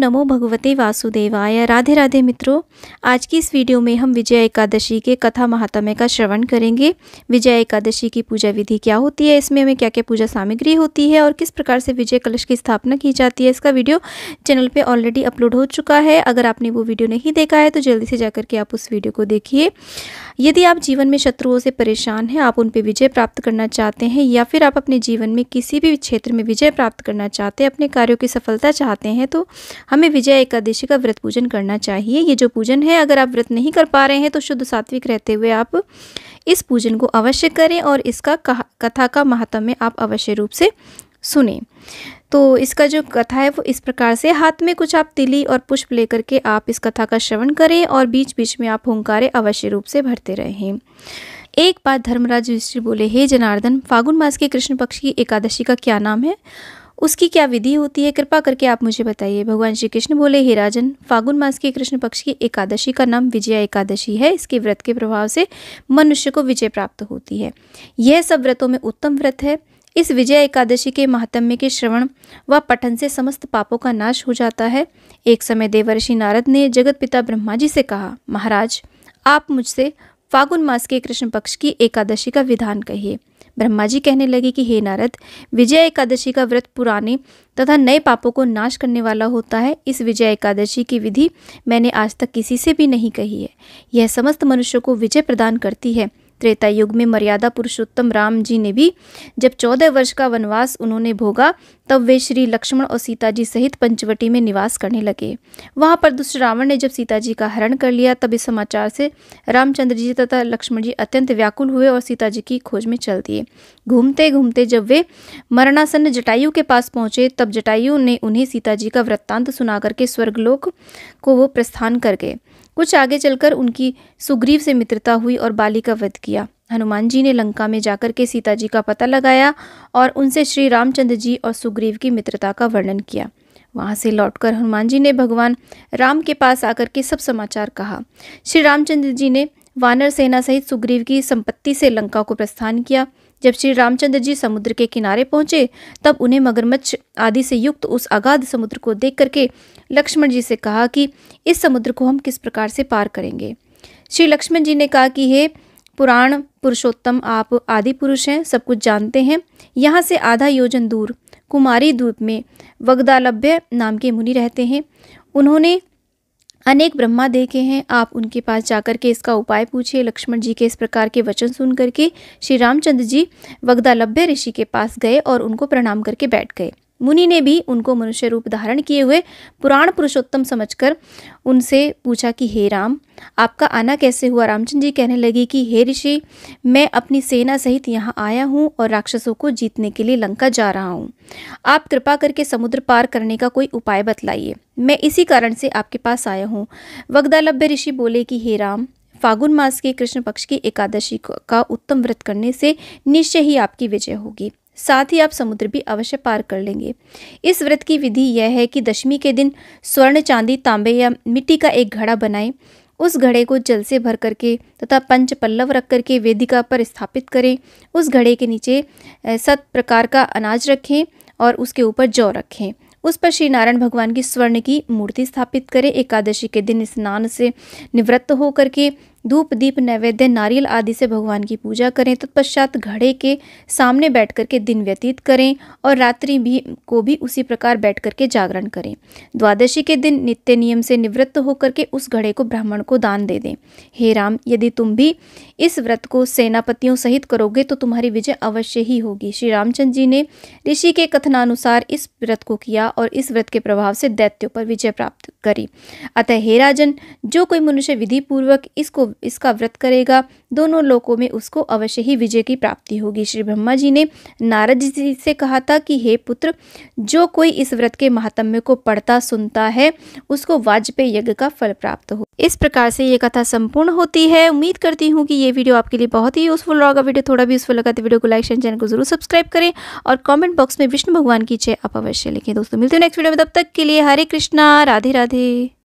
नमो भगवते वासुदेवाय। राधे राधे मित्रों, आज की इस वीडियो में हम विजया एकादशी के कथा महात्म्य का श्रवण करेंगे। विजया एकादशी की पूजा विधि क्या होती है, इसमें हमें क्या क्या पूजा सामग्री होती है और किस प्रकार से विजय कलश की स्थापना की जाती है, इसका वीडियो चैनल पे ऑलरेडी अपलोड हो चुका है। अगर आपने वो वीडियो नहीं देखा है तो जल्दी से जाकर के आप उस वीडियो को देखिए। यदि आप जीवन में शत्रुओं से परेशान हैं, आप उन पर विजय प्राप्त करना चाहते हैं, या फिर आप अपने जीवन में किसी भी क्षेत्र में विजय प्राप्त करना चाहते हैं, अपने कार्यों की सफलता चाहते हैं, तो हमें विजया एकादशी का व्रत पूजन करना चाहिए। ये जो पूजन है, अगर आप व्रत नहीं कर पा रहे हैं तो शुद्ध सात्विक रहते हुए आप इस पूजन को अवश्य करें और इसका कथा का महात्म्य आप अवश्य रूप से सुने। तो इसका जो कथा है वो इस प्रकार से, हाथ में कुछ आप तिली और पुष्प लेकर के आप इस कथा का श्रवण करें और बीच बीच में आप हुंकारे अवश्य रूप से भरते रहें। एक बार धर्मराज युधिष्ठिर बोले, हे जनार्दन, फागुन मास के कृष्ण पक्ष की एकादशी का क्या नाम है, उसकी क्या विधि होती है, कृपा करके आप मुझे बताइए। भगवान श्री कृष्ण बोले, हे राजन, फागुन मास के कृष्ण पक्ष की एकादशी का नाम विजया एकादशी है। इसके व्रत के प्रभाव से मनुष्य को विजय प्राप्त होती है। यह सब व्रतों में उत्तम व्रत है। इस विजया एकादशी के महात्म्य के श्रवण व पठन से समस्त पापों का नाश हो जाता है। एक समय देवर्षि नारद ने जगत पिता ब्रह्मा जी से कहा, महाराज, आप मुझसे फागुन मास के कृष्ण पक्ष की एकादशी का विधान कहिए। ब्रह्मा जी कहने लगे कि हे नारद, विजया एकादशी का व्रत पुराने तथा नए पापों को नाश करने वाला होता है। इस विजया एकादशी की विधि मैंने आज तक किसी से भी नहीं कही है। यह समस्त मनुष्यों को विजय प्रदान करती है। त्रेता युग में मर्यादा पुरुषोत्तम राम जी ने भी जब 14 वर्ष का वनवास उन्होंने भोगा, तब वे श्री लक्ष्मण और सीता जी सहित पंचवटी में निवास करने लगे। वहां पर दुष्ट रावण ने जब सीता जी का हरण कर लिया, तब इस समाचार से रामचंद्र जी तथा लक्ष्मण जी अत्यंत व्याकुल हुए और सीता जी की खोज में चल दिए। घूमते घूमते जब वे मरणासन्न जटायु के पास पहुंचे, तब जटायु ने उन्हें सीता जी का वृत्तांत सुना करके स्वर्गलोक को वो प्रस्थान कर गए। कुछ आगे चलकर उनकी सुग्रीव से मित्रता हुई और बाली का वध किया। हनुमान जी ने लंका में जाकर के सीता जी का पता लगाया और उनसे श्री रामचंद्र जी और सुग्रीव की मित्रता का वर्णन किया। वहाँ से लौटकर हनुमान जी ने भगवान राम के पास आकर के सब समाचार कहा। श्री रामचंद्र जी ने वानर सेना सहित सुग्रीव की संपत्ति से लंका को प्रस्थान किया। जब श्री रामचंद्र जी समुद्र के किनारे पहुंचे, तब उन्हें मगरमच्छ आदि से युक्त उस अगाध समुद्र को देख करके लक्ष्मण जी से कहा कि इस समुद्र को हम किस प्रकार से पार करेंगे। श्री लक्ष्मण जी ने कहा कि हे पुराण पुरुषोत्तम, आप आदि पुरुष हैं, सब कुछ जानते हैं। यहाँ से आधा योजन दूर कुमारी द्वीप में वगदालभ्य नाम के मुनि रहते हैं। उन्होंने अनेक ब्रह्मा देखे हैं। आप उनके पास जाकर के इसका उपाय पूछिए। लक्ष्मण जी के इस प्रकार के वचन सुन करके श्री रामचंद्र जी वगदालभ्य ऋषि के पास गए और उनको प्रणाम करके बैठ गए। मुनि ने भी उनको मनुष्य रूप धारण किए हुए पुराण पुरुषोत्तम समझकर उनसे पूछा कि हे राम, आपका आना कैसे हुआ। रामचंद्र जी कहने लगे कि हे ऋषि, मैं अपनी सेना सहित यहाँ आया हूँ और राक्षसों को जीतने के लिए लंका जा रहा हूँ। आप कृपा करके समुद्र पार करने का कोई उपाय बतलाइए, मैं इसी कारण से आपके पास आया हूँ। वगदालभ्य ऋषि बोले कि हे राम, फागुन मास के कृष्ण पक्ष की एकादशी का उत्तम व्रत करने से निश्चय ही आपकी विजय होगी, साथ ही आप समुद्र भी अवश्य पार कर लेंगे। इस व्रत की विधि यह है कि दशमी के दिन स्वर्ण, चांदी, तांबे या मिट्टी का एक घड़ा बनाएं। उस घड़े को जल से भर करके तथा पंच पल्लव रख करके वेदिका पर स्थापित करें। उस घड़े के नीचे 7 प्रकार का अनाज रखें और उसके ऊपर जौ रखें। उस पर श्री नारायण भगवान की स्वर्ण की मूर्ति स्थापित करें। एकादशी के दिन स्नान से निवृत्त होकर के धूप, दीप, नैवेद्य, नारियल आदि से भगवान की पूजा करें। तत्पश्चात घड़े के सामने बैठ करके दिन व्यतीत करें और रात्रि भी को भी उसी प्रकार बैठ करके जागरण करें। द्वादशी के दिन नित्य नियम से निवृत्त होकर के उस घड़े को ब्राह्मण को दान दे दें। हे राम, यदि तुम भी इस व्रत को सेनापतियों सहित करोगे तो तुम्हारी विजय अवश्य ही होगी। श्री रामचंद्र जी ने ऋषि के कथनानुसार इस व्रत को किया और इस व्रत के प्रभाव से दैत्यों पर विजय प्राप्त करी। अतः हे राजन, जो कोई मनुष्य विधि पूर्वक इसका व्रत करेगा, दोनों लोकों में उसको अवश्य ही विजय की प्राप्ति होगी। श्री ब्रह्मा जी ने नारद जी से कहा था कि हे पुत्र, जो कोई इस व्रत के महात्म्य को पढ़ता सुनता है, उसको वाजपेय यज्ञ का फल प्राप्त हो। इस प्रकार से ये कथा संपूर्ण होती है। उम्मीद करती हूँ कि ये वीडियो आपके लिए बहुत ही यूजफुल होगा। वीडियो थोड़ा भी यूजफुल लगा तो वीडियो को लाइक, शेयर, चैनल को जरूर सब्सक्राइब करें और कॉमेंट बॉक्स में विष्णु भगवान की जय आप अवश्य लिखें। दोस्तों, मिलते हैं नेक्स्ट वीडियो में, तब तक के लिए हरे कृष्णा, राधे राधे।